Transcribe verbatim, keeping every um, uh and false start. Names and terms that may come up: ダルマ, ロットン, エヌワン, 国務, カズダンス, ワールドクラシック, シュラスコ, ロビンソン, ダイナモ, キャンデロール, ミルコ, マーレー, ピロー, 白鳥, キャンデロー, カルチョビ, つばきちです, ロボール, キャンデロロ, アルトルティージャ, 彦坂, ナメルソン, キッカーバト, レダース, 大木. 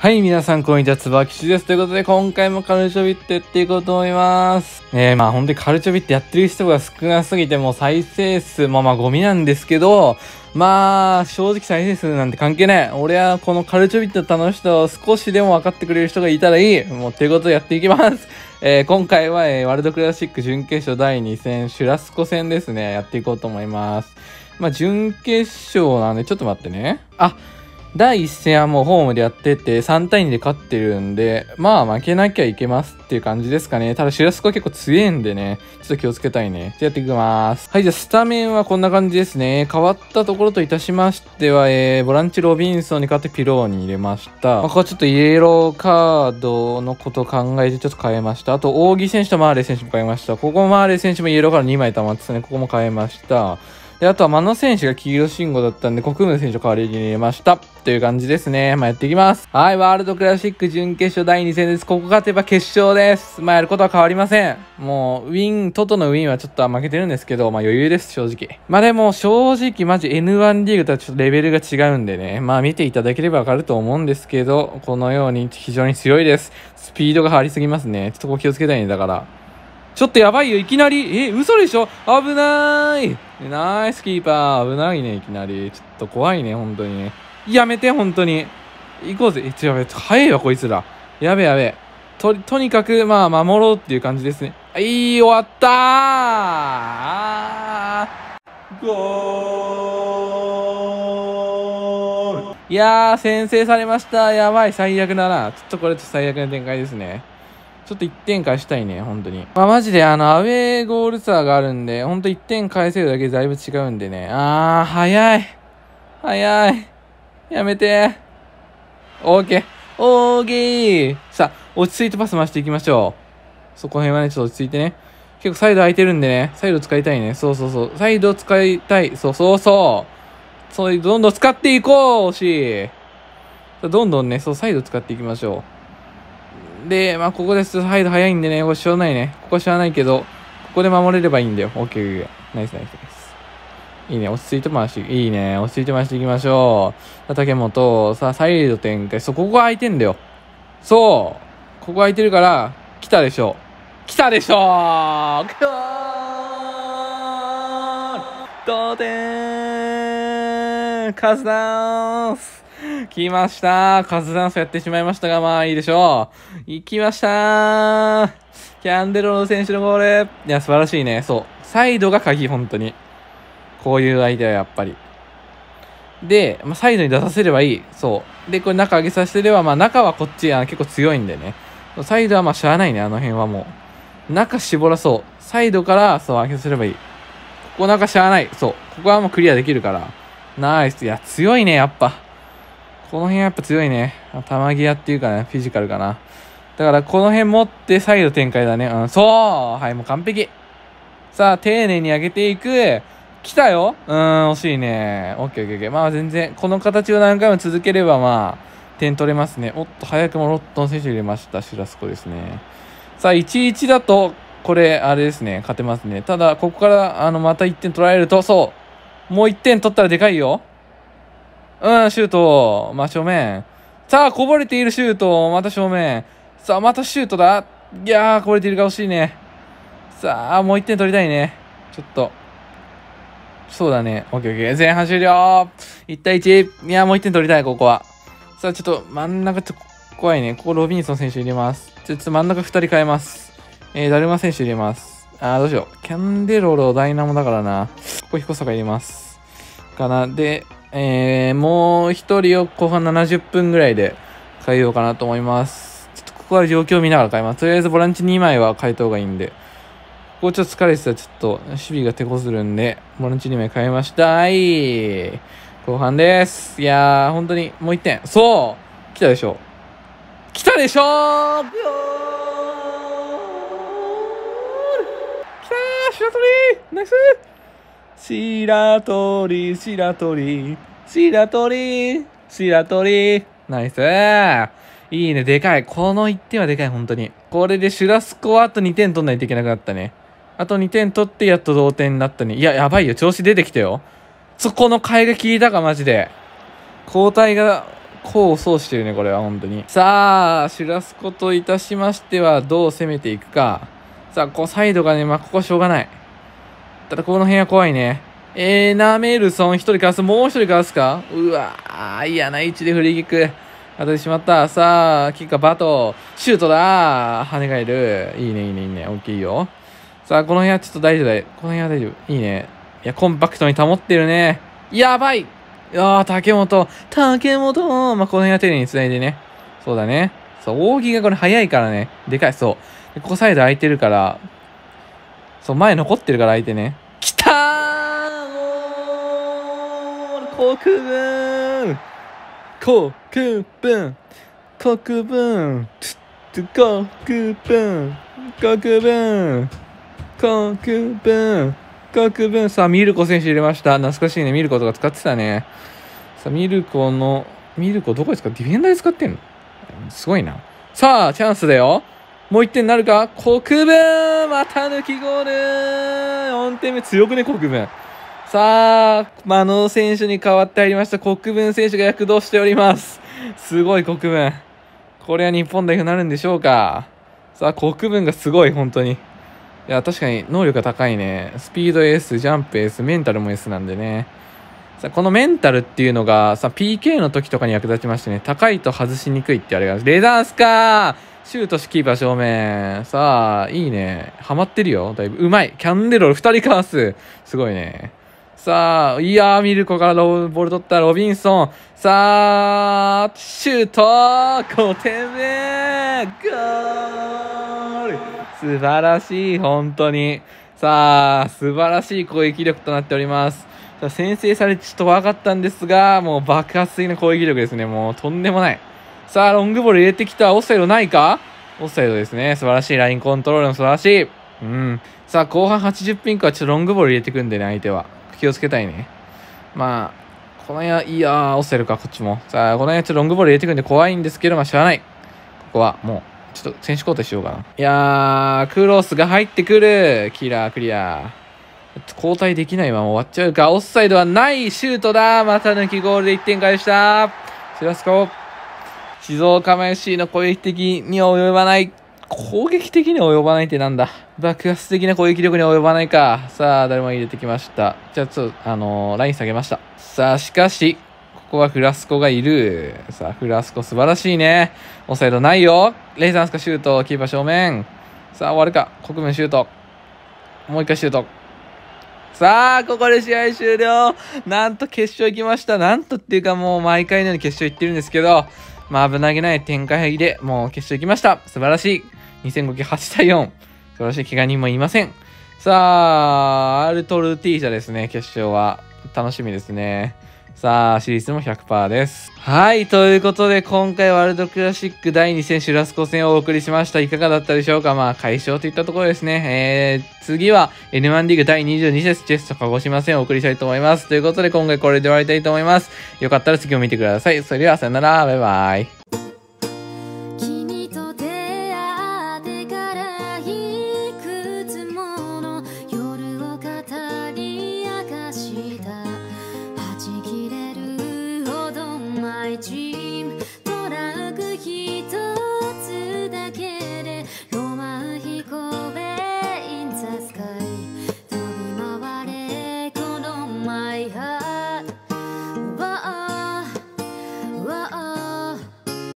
はい、皆さん、こんにちは、つばきちです。ということで、今回もカルチョビってやっていこうと思います。ねえ、まあ本当にカルチョビってやってる人が少なすぎて、もう再生数、まあまあゴミなんですけど、まあ、正直再生数なんて関係ない。俺はこのカルチョビって楽しさを少しでも分かってくれる人がいたらいい。もう、ということでやっていきます。えー、今回は、えー、ワールドクラシック準決勝だいに戦、シュラスコ戦ですね、やっていこうと思います。まあ、準決勝なんで、ちょっと待ってね。あ、だいいっ戦はもうホームでやっててさんたいにで勝ってるんで、まあ負けなきゃいけますっていう感じですかね。ただシュラスコは結構強いんでね、ちょっと気をつけたいね。じゃあやっていきます。はい、じゃあスタメンはこんな感じですね。変わったところといたしましては、えー、ボランチロビンソンに勝ってピローに入れました。まあ、ここはちょっとイエローカードのことを考えてちょっと変えました。あと、扇選手とマーレー選手も変えました。ここもマーレー選手もイエローカードにまい溜まってたね。ここも変えました。で、あとは、真野選手が黄色信号だったんで、国務選手を代わりに入れました。という感じですね。まあ、やっていきます。はい、ワールドクラシック準決勝だいに戦です。ここ勝てば決勝です。まあ、やることは変わりません。もう、ウィン、トトのウィンはちょっと負けてるんですけど、まあ、余裕です、正直。まあ、でも、正直、マジ エヌワン リーグとはちょっとレベルが違うんでね。まあ、見ていただければわかると思うんですけど、このように非常に強いです。スピードが張りすぎますね。ちょっとここ気をつけたいね、だから。ちょっとやばいよ、いきなり。え、嘘でしょ？危ない。ナイスキーパー。危ないね、いきなり。ちょっと怖いね、本当にね。やめて、本当に。行こうぜ。え、やべ、早いわ、こいつら。やべやべ。と、とにかく、まあ、守ろうっていう感じですね。はい、終わったー。あーゴール。いやー、先制されました。やばい、最悪だな。ちょっとこれ、最悪な展開ですね。ちょっといってん返したいね、本当に。まあ、マジで、あの、アウェーゴールツアーがあるんで、ほんといってん返せるだけでだいぶ違うんでね。あー、早い。早い。やめて。オーケー。オーケー。さあ、落ち着いてパス回していきましょう。そこ辺はね、ちょっと落ち着いてね。結構サイド空いてるんでね。サイド使いたいね。そうそうそう。サイド使いたい。そうそうそう。そういう、どんどん使っていこうし。どんどんね、そう、サイド使っていきましょう。で、まあ、ここです。サイド早いんでね、これ知らないね。ここは知らないけど、ここで守れればいいんだよ。オッケー、ナイスナイスナイス。いいね、落ち着いて回して、いいね、落ち着いて回していきましょう。竹本、さあ、サイド展開。そう、ここが空いてんだよ。そう、ここ空いてるから、来たでしょ。来たでしょーゴール同点カズダンス来ましたー。カズダンスやってしまいましたが、まあいいでしょう。行きましたー。キャンデロー選手のゴール。いや、素晴らしいね。そう。サイドが鍵、本当に。こういう相手はやっぱり。で、まあ、サイドに出させればいい。そう。で、これ中上げさせれば、まあ中はこっち、あの結構強いんでね。サイドはまあしゃあないね、あの辺はもう。中絞らそう。サイドから、そう、上げさせればいい。ここ中しゃあない。そう。ここはもうクリアできるから。ナイス。いや、強いね、やっぱ。この辺やっぱ強いね。玉際っていうかね、フィジカルかな。だからこの辺持ってサイド展開だね。うん、そうはい、もう完璧。さあ、丁寧に上げていく。来たようーん、惜しいね。オッケーオッケーオッケー。まあ全然、この形を何回も続ければまあ、点取れますね。おっと、早くもロットン選手入れました。シュラスコですね。さあ、いちたいいちだと、これ、あれですね、勝てますね。ただ、ここから、あの、またいってん取られると、そうもういってん取ったらでかいよ。うん、シュート。まあ、正面。さあ、こぼれているシュート。また正面。さあ、またシュートだ。いやー、こぼれているが惜しいね。さあ、もういってん取りたいね。ちょっと。そうだね。オッケーオッケー。前半終了。いちたいいち。いやー、もういってん取りたい、ここは。さあ、ちょっと、真ん中、ちょっと怖いね。ここ、ロビンソン選手入れます。ちょっと真ん中ふたり変えます。えー、ダルマ選手入れます。あー、どうしよう。キャンデロロ、ダイナモだからな。ここ、彦坂入れます。かな。で、えー、もう一人を後半ななじゅっぷんぐらいで変えようかなと思います。ちょっとここは状況を見ながら変えます。とりあえずボランチにまいは変えた方がいいんで。ここちょっと疲れてたらちょっと守備が手こずるんで、ボランチにまい変えました。はい。後半です。いやー、本当にもういってん。そう来たでしょ。来たでしょーゴール来たー白鳥ナイス白鳥、白鳥、白鳥、白鳥。ナイスー。いいね、でかい。このいってんはでかい、本当に。これでシュラスコはあとにてん取んないといけなくなったね。あとにてん取ってやっと同点になったね。いや、やばいよ。調子出てきたよ。そこの替えが効いたか、マジで。交代が功を奏してるね、これは本当に。さあ、シュラスコといたしましては、どう攻めていくか。さあ、こうサイドがね、まあ、ここはしょうがない。ただ、この辺は怖いね。えー、ナメルソン、一人かわす。もう一人かわすか。うわー、嫌な位置でフリーキック。当たってしまった。さあ、キッカーバト。シュートだー。跳ね返る。いいね、いいね、いいね。オッケーいいよ。さあ、この辺はちょっと大丈夫だよ。この辺は大丈夫。いいね。いや、コンパクトに保ってるね。やばい。ああ、竹本。竹本。まあ、この辺は丁寧に繋いでね。そうだね。そう、大木がこれ早いからね。でかい。そう。でここサイド空いてるから。そう、前残ってるから空いてね。きたーもう国分国分国分国分国分国分国分。さあ、ミルコ選手入れました。懐かしいね。ミルコとか使ってたね。さあ、ミルコの、ミルコどこですか？ディフェンダーで使ってんのすごいな。さあ、チャンスだよ。もういってんなるか？国分また抜きゴール !よんてんめ強くね、国分。さあ、真野選手に代わって入りました国分選手が躍動しております。すごい国分。これは日本代表になるんでしょうか。さあ、国分がすごい、本当に。いや、確かに能力が高いね。スピードエース、ジャンプエース、メンタルもエースなんでね。さあ、このメンタルっていうのが、さ、ピーケー の時とかに役立ちましてね、高いと外しにくいってあれがある。レダースかーシュートしキーパー正面。さあ、いいね。ハマってるよ。だいぶ。うまい。キャンデロールふたりかわす。すごいね。さあ、いやー、ミルコからロボール取ったロビンソン。さあ、シュート !ごてんめゴール素晴らしい、本当に。さあ、素晴らしい攻撃力となっております。さあ、先制されてちょっと分かったんですが、もう爆発的な攻撃力ですね。もうとんでもない。さあ、ロングボール入れてきた。オフサイドないか？オフサイドですね。素晴らしい。ラインコントロールも素晴らしい。うん。さあ、後半はちじゅっぷん以降はちょっとロングボール入れてくんでね、相手は。気をつけたいね。まあ、この辺は、いやー、オフサイドか、こっちも。さあ、この辺はちょっとロングボール入れてくんで怖いんですけど、まあ、しゃあない。ここは、もう、ちょっと選手交代しようかな。いやー、クロスが入ってくる。キラー、クリアー。交代できないまま終わっちゃうか。オフサイドはない。シュートだ。また抜きゴールでいってん返した。シュラスコ。静岡マエフシーの攻撃的に及ばない。攻撃的に及ばないってなんだ。爆発的な攻撃力に及ばないか。さあ、誰も入れてきました。じゃあ、ちょっと、あのー、ライン下げました。さあ、しかし、ここはフラスコがいる。さあ、フラスコ素晴らしいね。オフサイドないよ。レイザンスカシュート、キーパー正面。さあ、終わるか。国分シュート。もう一回シュート。さあ、ここで試合終了。なんと決勝行きました。なんとっていうかもう毎回のように決勝行ってるんですけど、まあ、危なげない展開で、もう決勝行きました。素晴らしい。にせんごきはちたいよん。素晴らしい。怪我人もいません。さあ、アルトルティージャですね、決勝は。楽しみですね。さあ、シリーズも ひゃくパーセント です。はい、ということで、今回ワールドクラシックだいに戦シュラスコ戦をお送りしました。いかがだったでしょうか？まあ、快勝といったところですね。えー、次は エヌワン リーグだいにじゅうに節チェスト鹿児島戦をお送りしたいと思います。ということで、今回これで終わりたいと思います。よかったら次を見てください。それでは、さよなら、バイバイ。